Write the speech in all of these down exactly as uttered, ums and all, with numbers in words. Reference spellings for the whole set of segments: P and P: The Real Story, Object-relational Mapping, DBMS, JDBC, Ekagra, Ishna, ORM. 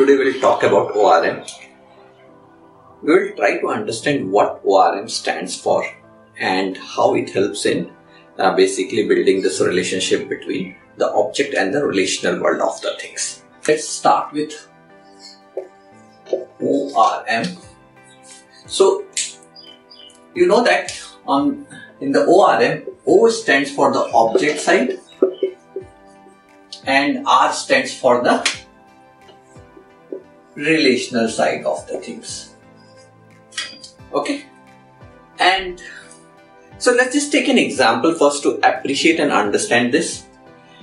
Today we will talk about O R M. We will try to understand what O R M stands for and how it helps in uh, basically building this relationship between the object and the relational world of the things. Let's start with O R M. So you know that on in the O R M, O stands for the object side and R stands for the relational side of the things. Okay, and so let's just take an example first to appreciate and understand this.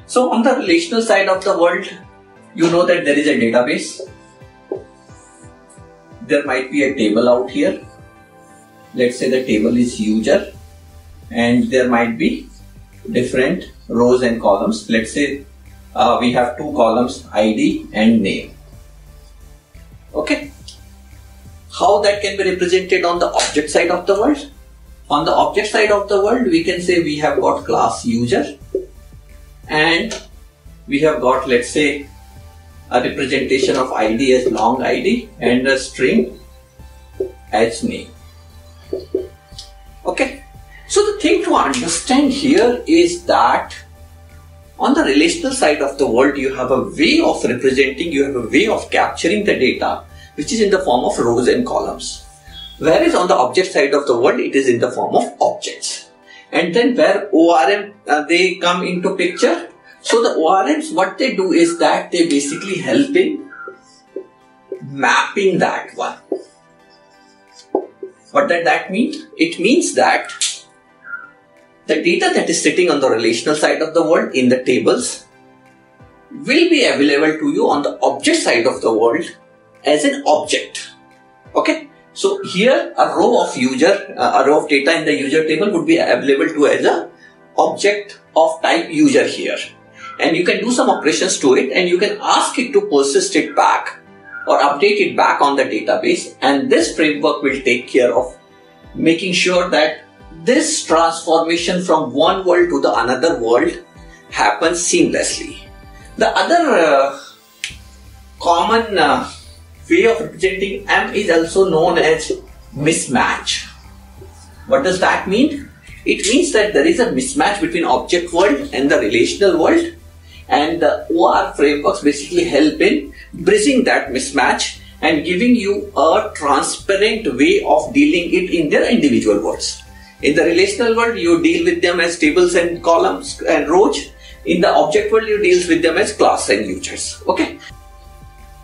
So on the relational side of the world, you know that there is a database. There might be a table out here. Let's say the table is user and there might be different rows and columns. Let's say uh, we have two columns, I D and name. Okay, how that can be represented on the object side of the world? On the object side of the world, we can say we have got class user and we have got, let's say, a representation of I D as long I D and a string as name. Okay, so the thing to understand here is that on the relational side of the world, you have a way of representing, you have a way of capturing the data, which is in the form of rows and columns. Whereas on the object side of the world, it is in the form of objects. And then where O R M, uh, they come into picture. So the O R Ms, what they do is that they basically help in mapping that one. What does that mean? It means that the data that is sitting on the relational side of the world in the tables will be available to you on the object side of the world as an object. Okay. So here a row of user, uh, a row of data in the user table would be available to as an object of type user here. And you can do some operations to it and you can ask it to persist it back or update it back on the database. And this framework will take care of making sure that this transformation from one world to the another world happens seamlessly. The other uh, common uh, way of representing M is also known as mismatch. What does that mean? It means that there is a mismatch between object world and the relational world, and the O R frameworks basically help in bridging that mismatch and giving you a transparent way of dealing it in their individual worlds. In the relational world, you deal with them as tables and columns and rows. In the object world, you deal with them as class and users. Okay.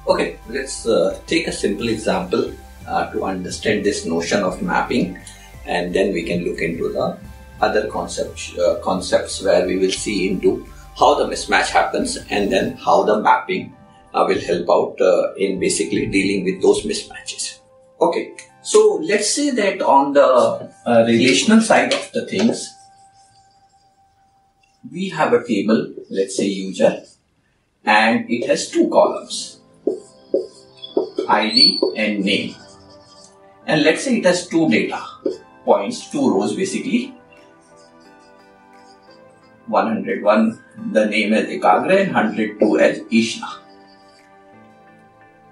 Okay. Let's uh, take a simple example uh, to understand this notion of mapping, and then we can look into the other concepts, uh, concepts where we will see into how the mismatch happens, and then how the mapping uh, will help out uh, in basically dealing with those mismatches. Okay. So let's say that on the uh, relational side of the things, we have a table, let's say user, and it has two columns, I D and name. And let's say it has two data points, two rows basically, one hundred one the name as Ekagra and one hundred two as Ishna.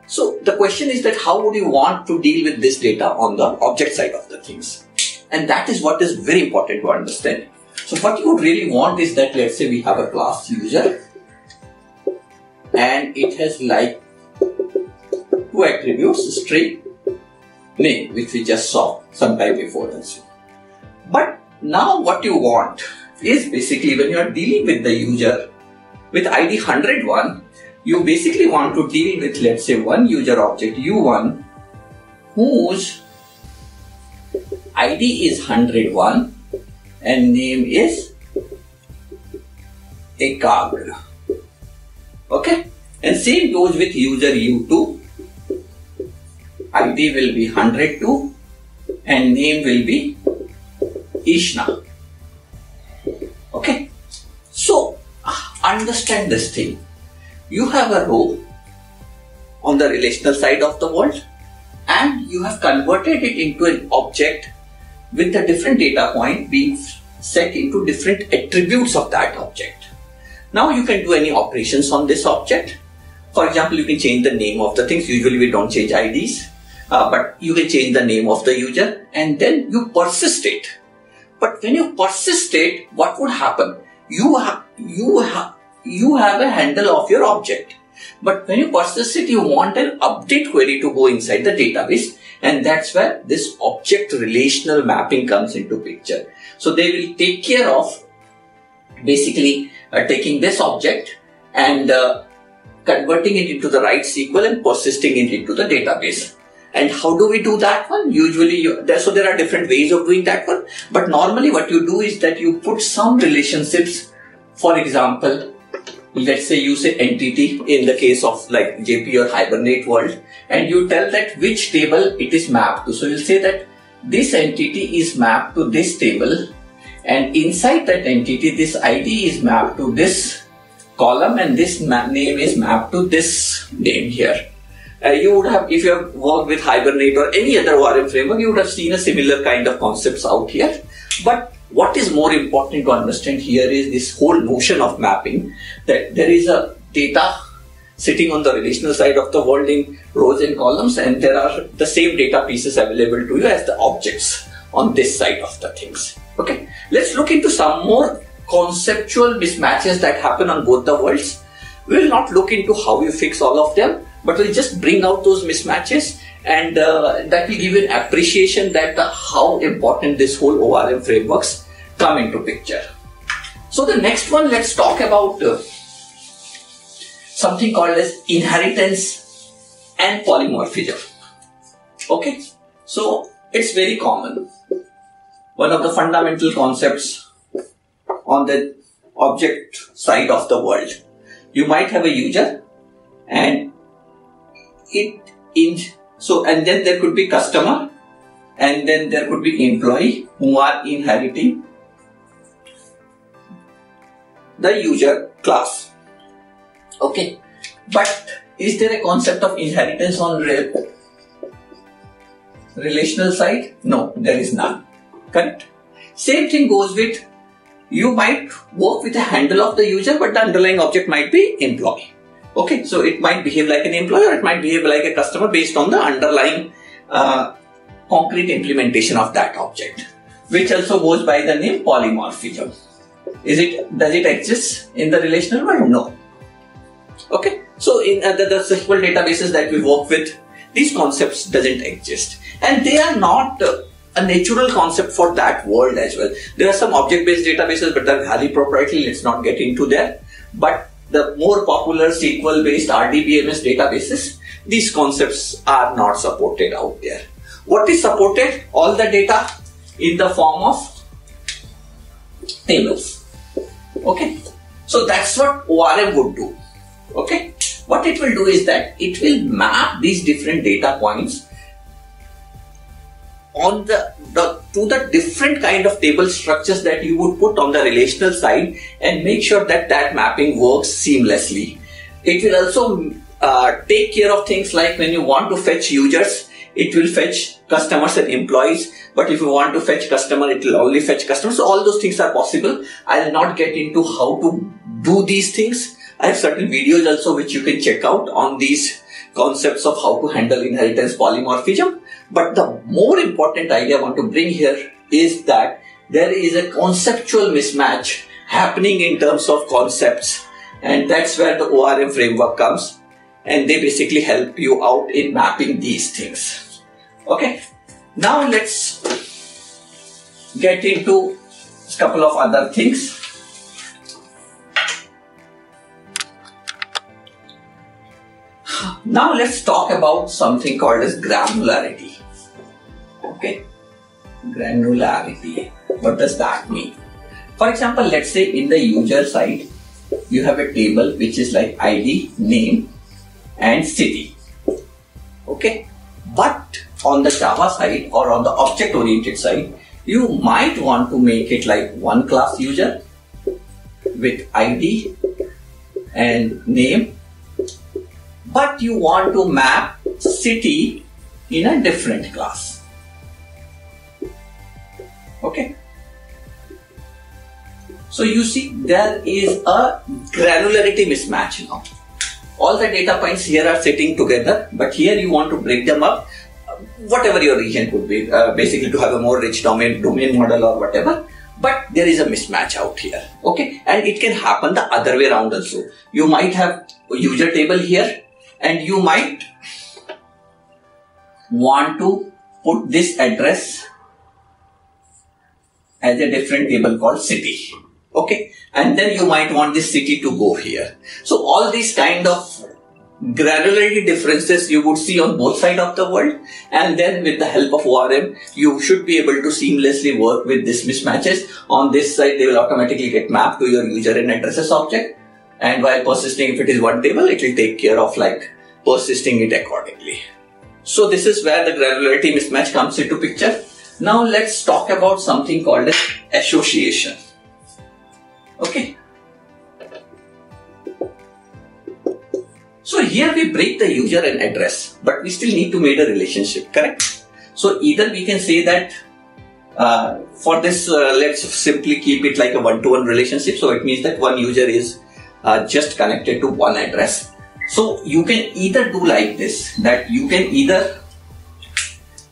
So the question is that how would you want to deal with this data on the object side of the things? And that is what is very important to understand. So what you would really want is that, let's say we have a class user and it has like two attributes, string, name, which we just saw sometime before this. But now what you want is basically when you are dealing with the user with I D one hundred one, you basically want to deal with, let's say, one user object U one whose I D is one hundred one and name is Ekagra. Okay, and same goes with user U two, I D will be one hundred two and name will be Ishna. Okay, so understand this thing. You have a row on the relational side of the world and you have converted it into an object with a different data point being set into different attributes of that object. Now you can do any operations on this object For example, you can change the name of the things. Usually we don't change I Ds, uh, but you can change the name of the user and then you persist it. But when you persist it, what would happen? You have, you have, you have a handle of your object. But when you persist it, you want an update query to go inside the database, and that's where this object relational mapping comes into picture. So they will take care of basically uh, taking this object and uh, converting it into the right S Q L and persisting it into the database. And how do we do that one? Usually, you, there, so there are different ways of doing that one. But normally what you do is that you put some relationships, for example, let's say you say entity in the case of like J P or Hibernate world, and you tell that which table it is mapped to. So you'll say that this entity is mapped to this table, and inside that entity this I D is mapped to this column and this name is mapped to this name here. Uh, you would have, if you have worked with Hibernate or any other O R M framework, you would have seen a similar kind of concepts out here. But what is more important to understand here is this whole notion of mapping, that there is a data sitting on the relational side of the world in rows and columns, and there are the same data pieces available to you as the objects on this side of the things. Okay, let's look into some more conceptual mismatches that happen on both the worlds. We will not look into how you fix all of them, but we'll just bring out those mismatches, and uh, that will give you an appreciation that the, how important this whole O R M frameworks come into picture. So the next one, let's talk about uh, something called as inheritance and polymorphism. Okay, so it's very common. One of the fundamental concepts on the object side of the world. You might have a user and it in so and then there could be customer and then there could be employee who are inheriting the user class. Okay, but is there a concept of inheritance on re relational side? No, there is none. Correct? Same thing goes with, you might work with the handle of the user, but the underlying object might be employee. Okay, so it might behave like an employee or it might behave like a customer based on the underlying uh, concrete implementation of that object, which also goes by the name polymorphism. Is it, does it exist in the relational world? No. Okay, so in uh, the, the S Q L databases that we work with, these concepts doesn't exist, and they are not uh, a natural concept for that world as well. There are some object-based databases, but they're highly proprietary. Let's not get into there. But the more popular S Q L-based R D B M S databases, these concepts are not supported out there. What is supported? All the data in the form of tables. Okay. So that's what O R M would do. Okay. What it will do is that it will map these different data points on the, the to the different kind of table structures that you would put on the relational side, and make sure that that mapping works seamlessly. It will also uh, take care of things like when you want to fetch users, it will fetch customers and employees, but if you want to fetch customer, it will only fetch customers. So all those things are possible. I will not get into how to do these things. I have certain videos also which you can check out on these concepts of how to handle inheritance polymorphism. But the more important idea I want to bring here is that there is a conceptual mismatch happening in terms of concepts, and that's where the O R M framework comes, and they basically help you out in mapping these things. Okay, now let's get into a couple of other things. Now let's talk about something called as granularity. Okay, granularity. What does that mean? For example, let's say in the user side, you have a table which is like I D, name, and city. Okay, but on the Java side or on the object-oriented side, you might want to make it like one class user with I D and name, but you want to map city in a different class. Okay. So you see, there is a granularity mismatch now. all the data points here are sitting together, but here you want to break them up, whatever your region could be, uh, basically to have a more rich domain, domain model or whatever. But there is a mismatch out here, okay? And it can happen the other way around also. You might have a user table here, and you might want to put this address as a different table called city, okay? And then you might want this city to go here. So all these kind of granularity differences you would see on both sides of the world, and then with the help of O R M, you should be able to seamlessly work with these mismatches. On this side, they will automatically get mapped to your user and addresses object, and while persisting, if it is one table, it will take care of like persisting it accordingly. So this is where the granularity mismatch comes into picture. Now let's talk about something called as association, okay? So here we break the user and address, but we still need to make a relationship, correct? So either we can say that uh, for this, uh, let's simply keep it like a one-to-one relationship. So it means that one user is uh, just connected to one address. So you can either do like this, that you can either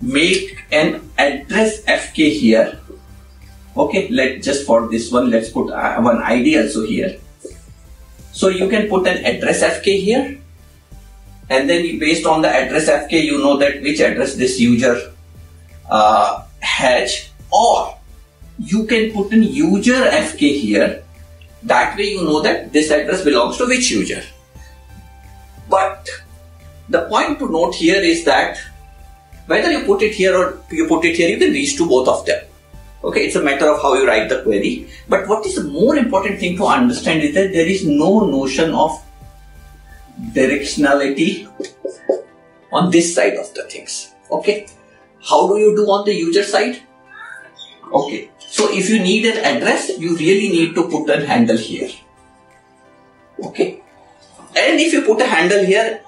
make an address F K here. Okay, let's just for this one, let's put uh, one I D also here. So you can put an address F K here. And then based on the address F K, you know that which address this user uh, has, or you can put an user F K here. That way you know that this address belongs to which user. But the point to note here is that whether you put it here or you put it here, you can reach to both of them. Okay, it's a matter of how you write the query. But what is the more important thing to understand is that there is no notion of directionality on this side of the things. Okay, how do you do on the user side? Okay, so if you need an address, you really need to put a handle here. Okay, and if you put a handle here,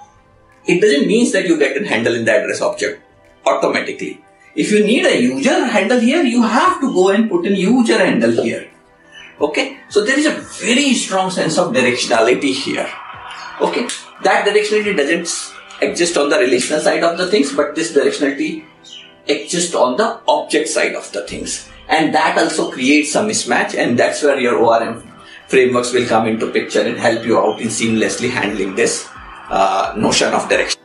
it doesn't mean that you get a handle in the address object automatically. If you need a user handle here, you have to go and put a user handle here. Okay, so there is a very strong sense of directionality here. Okay, that directionality doesn't exist on the relational side of the things, but this directionality exists on the object side of the things. And that also creates a mismatch, and that's where your O R M frameworks will come into picture and help you out in seamlessly handling this uh, notion of direction.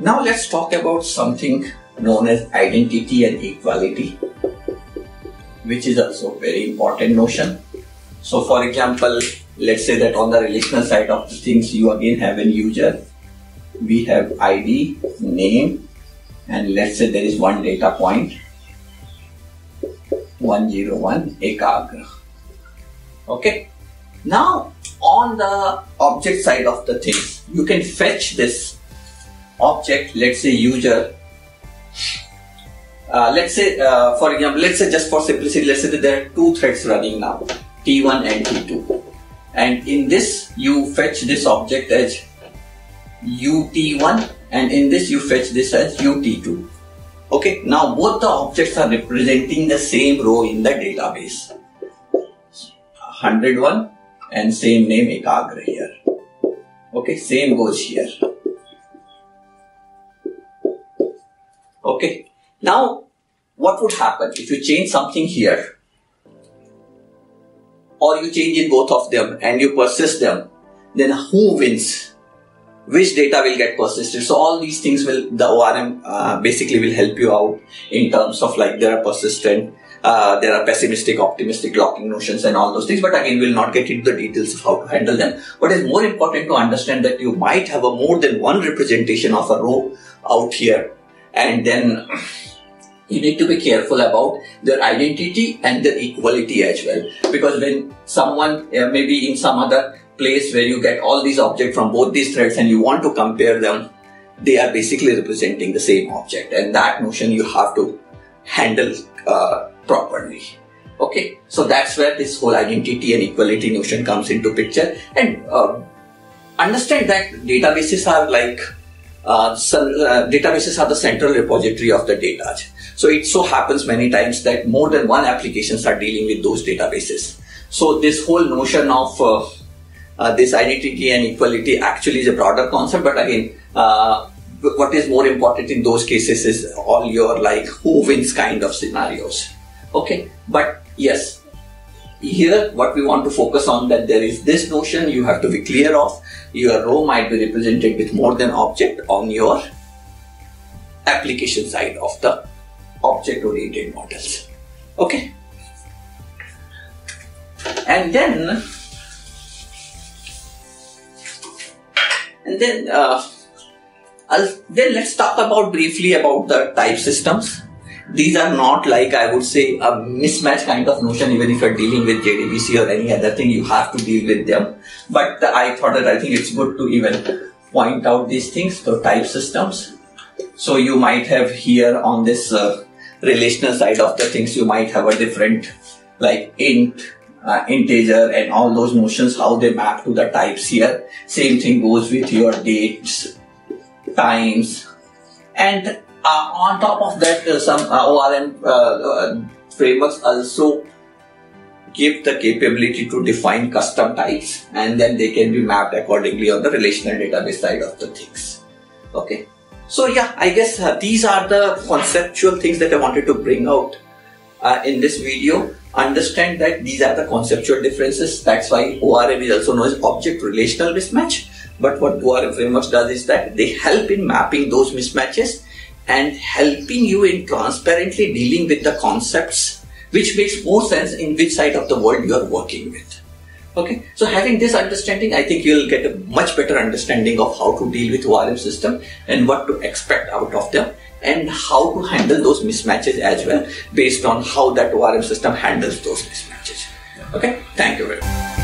Now let's talk about something known as identity and equality, which is also a very important notion. So for example, let's say that on the relational side of the things, you again have a user, we have I D, name, and let's say there is one data point, one zero one Ekagra. Okay, now on the object side of the things, you can fetch this object, let's say user, uh, let's say uh, for example, let's say just for simplicity, let's say that there are two threads running now, T one and T two. And in this, you fetch this object as U T one, and in this, you fetch this as U T two. Okay, now both the objects are representing the same row in the database, one hundred one, and same name Ekagra here. Okay, same goes here. Okay, now what would happen if you change something here, or you change in both of them and you persist them? Then who wins? Which data will get persisted? So all these things will, the O R M uh, basically will help you out in terms of like there are persistent, uh, there are pessimistic, optimistic locking notions and all those things. But again, we'll not get into the details of how to handle them. But it's more important to understand that you might have a more than one representation of a row out here. And then you need to be careful about their identity and their equality as well, because when someone uh, maybe in some other place where you get all these objects from both these threads and you want to compare them, they are basically representing the same object, and that notion you have to handle uh, properly. Okay, so that's where this whole identity and equality notion comes into picture, and uh, understand that databases are like Uh, so, uh, databases are the central repository of the data. So it so happens many times that more than one applications are dealing with those databases. So this whole notion of uh, uh, this identity and equality actually is a broader concept, but again, uh, what is more important in those cases is all your like who wins kind of scenarios. Okay, but yes, here what we want to focus on that there is this notion you have to be clear of. Your row might be represented with more than object on your application side of the object-oriented models. Okay, and then and then uh, I'll, then let's talk about briefly about the type systems. These are not like, I would say, a mismatch kind of notion. Even if you're dealing with J D B C or any other thing, you have to deal with them. But I thought that I think it's good to even point out these things, so type systems. So you might have here on this uh, relational side of the things, you might have a different like int, uh, integer and all those notions, how they map to the types here. Same thing goes with your dates, times, and Uh, on top of that, uh, some uh, O R M uh, uh, frameworks also give the capability to define custom types, and then they can be mapped accordingly on the relational database side of the things. Okay, so yeah, I guess uh, these are the conceptual things that I wanted to bring out uh, in this video. Understand that these are the conceptual differences. That's why O R M is also known as object relational mismatch. But what O R M frameworks does is that they help in mapping those mismatches and helping you in transparently dealing with the concepts which makes more sense in which side of the world you are working with. Okay, so having this understanding, I think you'll get a much better understanding of how to deal with O R M system and what to expect out of them and how to handle those mismatches as well based on how that O R M system handles those mismatches. Okay, thank you very much.